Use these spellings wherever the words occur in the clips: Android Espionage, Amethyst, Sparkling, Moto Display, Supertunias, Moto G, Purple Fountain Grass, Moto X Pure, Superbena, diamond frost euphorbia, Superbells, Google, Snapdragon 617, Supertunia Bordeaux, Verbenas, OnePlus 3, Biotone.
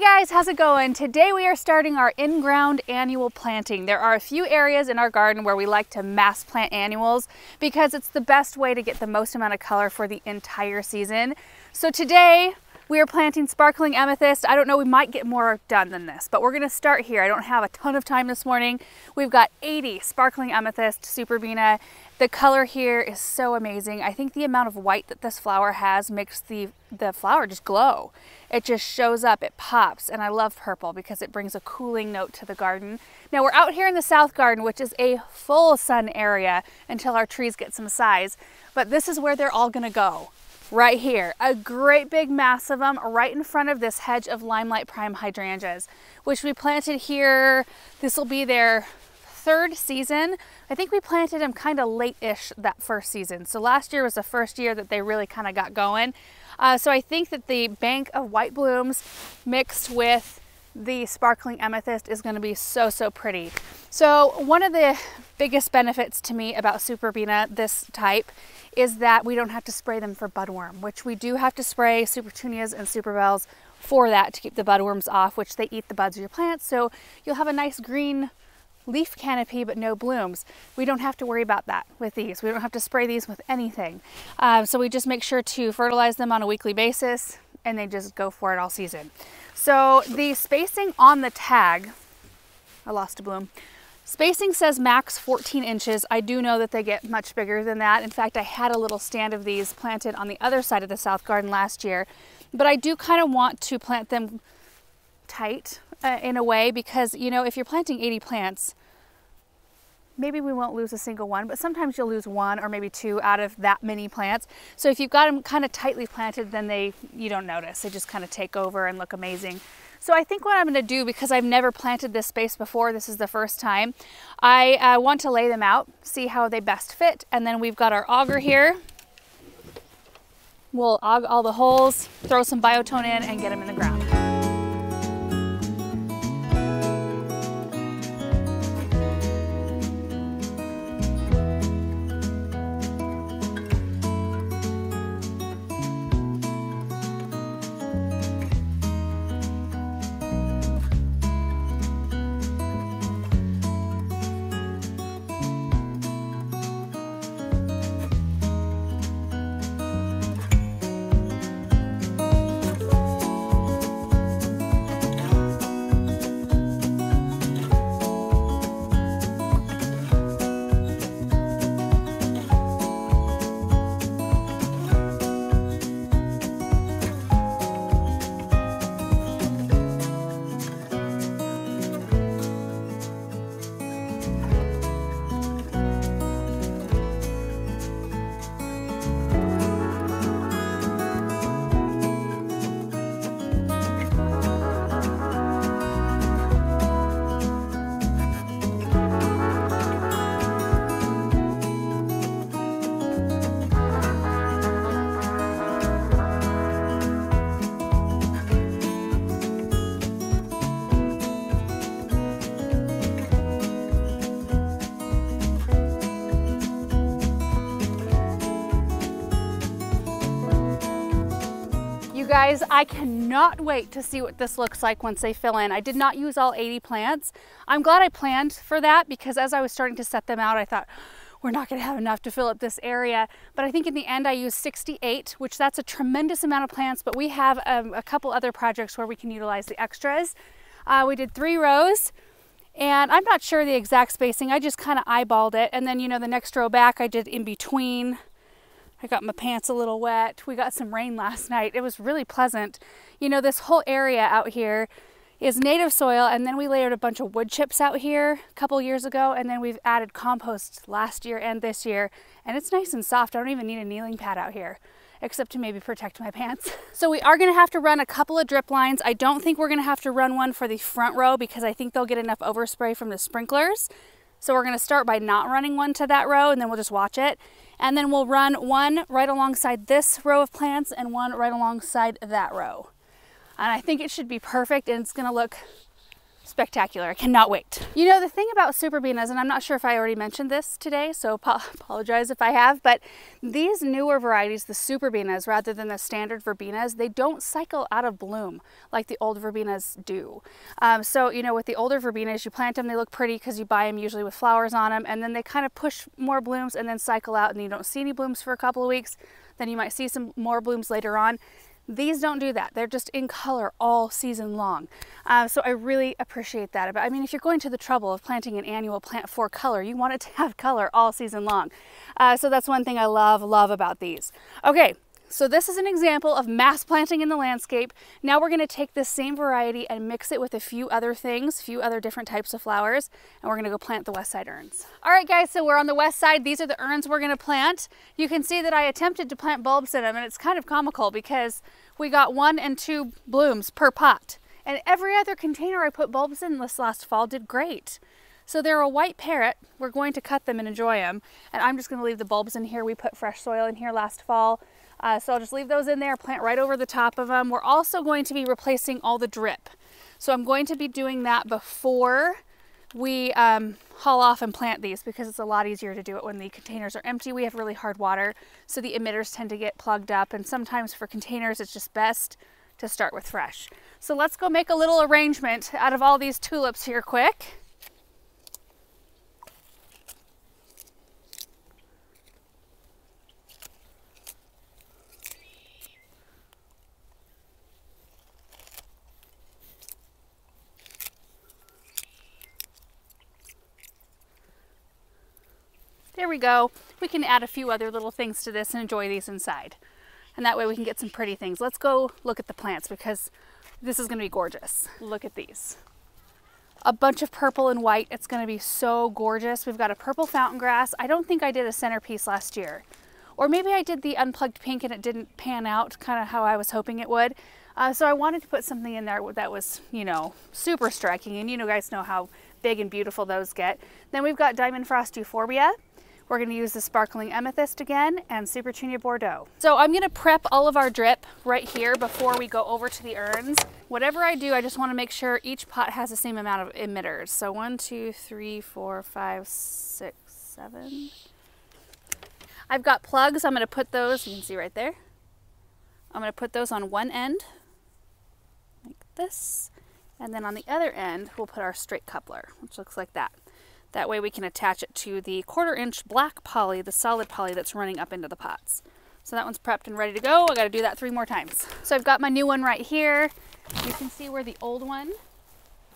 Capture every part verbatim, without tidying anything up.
Hey guys, how's it going? Today we are starting our in-ground annual planting. There are a few areas in our garden where we like to mass plant annuals because it's the best way to get the most amount of color for the entire season. So today we are planting sparkling amethyst. I don't know, we might get more done than this, but we're gonna start here. I don't have a ton of time this morning. We've got eighty sparkling amethyst superbena. The color here is so amazing. I think the amount of white that this flower has makes the, the flower just glow. It just shows up, it pops, and I love purple because it brings a cooling note to the garden. Now we're out here in the south garden, which is a full sun area until our trees get some size, but this is where they're all gonna go. Right here, a great big mass of them right in front of this hedge of Limelight Prime hydrangeas, which we planted here. This will be their third season. I think we planted them kind of late-ish that first season. So last year was the first year that they really kind of got going. Uh, so I think that the bank of white blooms mixed with the sparkling amethyst is going to be so, so pretty. So one of the biggest benefits to me about Superbena, this type, is that we don't have to spray them for budworm, which we do have to spray Supertunias and Superbells for that to keep the budworms off, which they eat the buds of your plants. So you'll have a nice green leaf canopy, but no blooms. We don't have to worry about that with these. We don't have to spray these with anything. Um, so we just make sure to fertilize them on a weekly basis, and they just go for it all season. So the spacing on the tag, I lost a bloom. Spacing says max fourteen inches. I do know that they get much bigger than that. In fact, I had a little stand of these planted on the other side of the south garden last year, but I do kind of want to plant them tight uh, in a way because, you know, if you're planting eighty plants, maybe we won't lose a single one, but sometimes you'll lose one or maybe two out of that many plants. So if you've got them kind of tightly planted, then they, you don't notice. They just kind of take over and look amazing. So I think what I'm gonna do, because I've never planted this space before, this is the first time, I uh, want to lay them out, see how they best fit. And then we've got our auger here. We'll aug all the holes, throw some biotone in and get them in the ground. Guys, I cannot wait to see what this looks like once they fill in. I did not use all eighty plants. I'm glad I planned for that because as I was starting to set them out, I thought, we're not gonna have enough to fill up this area. But I think in the end I used sixty-eight, which that's a tremendous amount of plants, but we have um, a couple other projects where we can utilize the extras. Uh, we did three rows. And I'm not sure the exact spacing. I just kind of eyeballed it. And then, you know, the next row back I did in between. I got my pants a little wet. We got some rain last night. It was really pleasant. You know, this whole area out here is native soil, and then we layered a bunch of wood chips out here a couple years ago, and then we've added compost last year and this year, and it's nice and soft. I don't even need a kneeling pad out here, except to maybe protect my pants. So we are gonna have to run a couple of drip lines. I don't think we're gonna have to run one for the front row because I think they'll get enough overspray from the sprinklers. So we're gonna start by not running one to that row, and then we'll just watch it. And then we'll run one right alongside this row of plants and one right alongside that row. And I think it should be perfect, and it's gonna look spectacular. I cannot wait. You know, the thing about Superbenas, and I'm not sure if I already mentioned this today, so apologize if I have, but these newer varieties, the Superbenas, rather than the standard Verbenas, they don't cycle out of bloom like the old Verbenas do. Um, so, you know, with the older Verbenas, you plant them, they look pretty because you buy them usually with flowers on them, and then they kind of push more blooms and then cycle out, and you don't see any blooms for a couple of weeks. Then you might see some more blooms later on. These don't do that. They're just in color all season long. Uh, so I really appreciate that. But I mean, if you're going to the trouble of planting an annual plant for color, you want it to have color all season long. Uh, so that's one thing I love, love about these. Okay, so this is an example of mass planting in the landscape. Now we're gonna take this same variety and mix it with a few other things, a few other different types of flowers, and we're gonna go plant the west side urns. All right guys, so we're on the west side. These are the urns we're gonna plant. You can see that I attempted to plant bulbs in them, and it's kind of comical because we got one and two blooms per pot. And every other container I put bulbs in this last fall did great. So they're a white parrot. We're going to cut them and enjoy them. And I'm just gonna leave the bulbs in here. We put fresh soil in here last fall. Uh, so I'll just leave those in there, plant right over the top of them. We're also going to be replacing all the drip. So I'm going to be doing that before we um, haul off and plant these, because it's a lot easier to do it when the containers are empty. We have really hard water, so the emitters tend to get plugged up, and sometimes for containers it's just best to start with fresh. So let's go make a little arrangement out of all these tulips here quick. There we go. We can add a few other little things to this and enjoy these inside. And that way we can get some pretty things. Let's go look at the plants, because this is going to be gorgeous. Look at these. A bunch of purple and white. It's going to be so gorgeous. We've got a purple fountain grass. I don't think I did a centerpiece last year. Or maybe I did the unplugged pink and it didn't pan out kind of how I was hoping it would. Uh, so I wanted to put something in there that was, you know, super striking. And you know, guys know how big and beautiful those get. Then we've got diamond frost euphorbia. We're gonna use the sparkling amethyst again and Supertunia Bordeaux. So I'm gonna prep all of our drip right here before we go over to the urns. Whatever I do, I just wanna make sure each pot has the same amount of emitters. So one, two, three, four, five, six, seven. I've got plugs. I'm gonna put those, you can see right there. I'm gonna put those on one end, like this. And then on the other end, we'll put our straight coupler, which looks like that. That way we can attach it to the quarter inch black poly, the solid poly that's running up into the pots. So that one's prepped and ready to go. I gotta do that three more times. So I've got my new one right here. You can see where the old one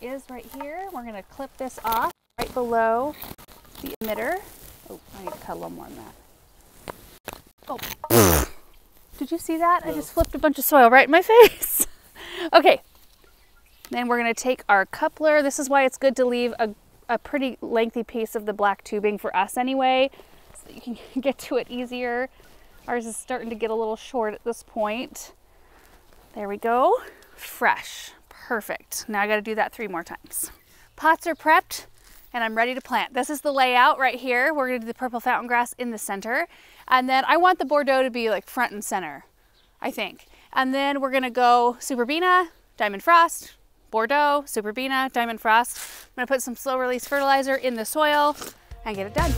is right here. We're gonna clip this off right below the emitter. Oh, I need to cut a little more than that. Oh, did you see that? No. I just flipped a bunch of soil right in my face. Okay, then we're gonna take our coupler. This is why it's good to leave a a pretty lengthy piece of the black tubing for us anyway, so that you can get to it easier. Ours is starting to get a little short at this point. There we go. Fresh. Perfect. Now I got to do that three more times. Pots are prepped and I'm ready to plant. This is the layout right here. We're going to do the purple fountain grass in the center. And then I want the Bordeaux to be like front and center, I think. And then we're going to go Superbena, diamond frost, Bordeaux, Superbena, diamond frost. I'm gonna put some slow release fertilizer in the soil and get it done.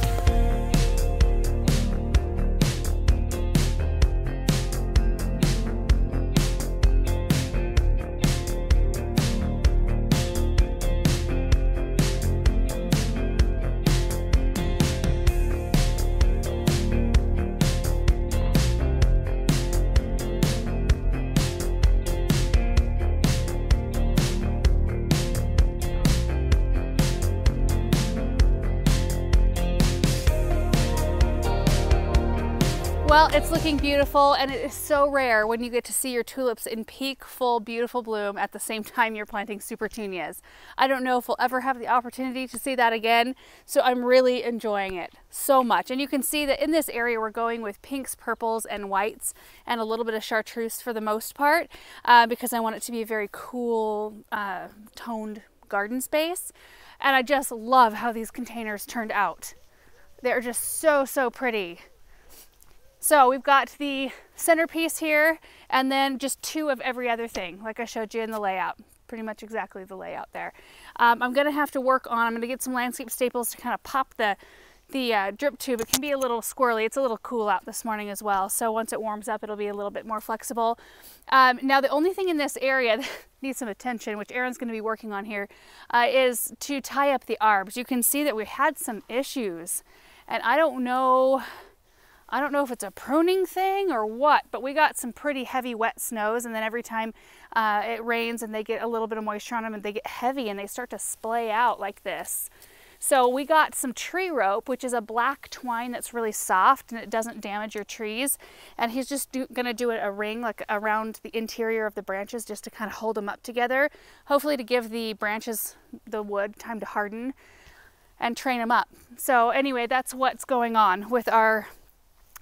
Well, it's looking beautiful, and it is so rare when you get to see your tulips in peak, full, beautiful bloom at the same time you're planting Supertunias. I don't know if we'll ever have the opportunity to see that again, so I'm really enjoying it so much. And you can see that in this area we're going with pinks, purples, and whites, and a little bit of chartreuse for the most part, uh, because I want it to be a very cool, uh, toned garden space. And I just love how these containers turned out. They're just so, so pretty. So we've got the centerpiece here, and then just two of every other thing, like I showed you in the layout. pretty much exactly the layout there. Um, I'm going to have to work on, I'm going to get some landscape staples to kind of pop the, the uh, drip tube. It can be a little squirrely. It's a little cool out this morning as well. So once it warms up, it'll be a little bit more flexible. Um, now, the only thing in this area that needs some attention, which Aaron's going to be working on here, uh, is to tie up the arbs. You can see that we had some issues, and I don't know... I don't know if it's a pruning thing or what, but we got some pretty heavy wet snows, and then every time uh, it rains and they get a little bit of moisture on them and they get heavy and they start to splay out like this. So we got some tree rope, which is a black twine that's really soft and it doesn't damage your trees. And he's just do, gonna do a ring like around the interior of the branches just to kind of hold them up together, hopefully to give the branches, the wood, time to harden and train them up. So anyway, that's what's going on with our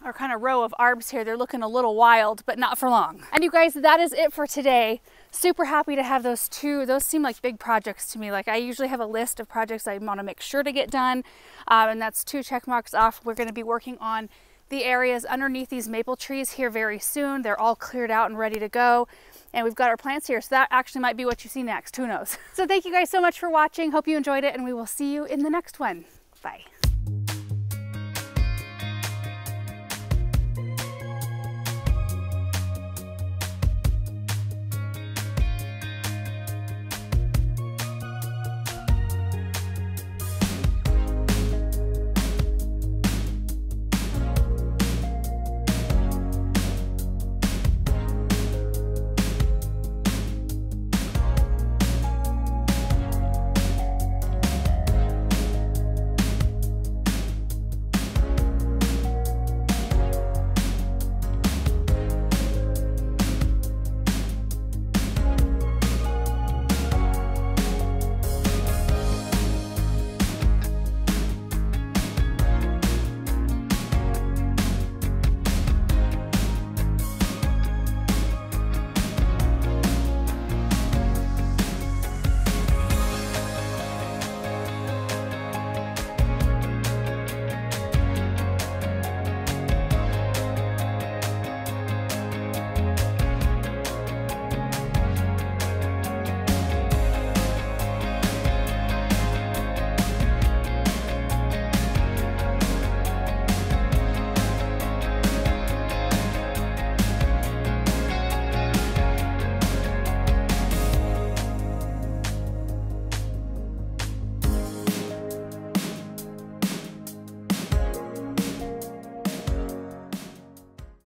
our kind of row of arbs here. They're looking a little wild, but not for long. And you guys, that is it for today. Super happy to have those two. Those seem like big projects to me. Like, I usually have a list of projects I want to make sure to get done. Um, and that's two check marks off. We're going to be working on the areas underneath these maple trees here very soon. They're all cleared out and ready to go. And we've got our plants here. So that actually might be what you see next. Who knows? So thank you guys so much for watching. Hope you enjoyed it. And we will see you in the next one. Bye.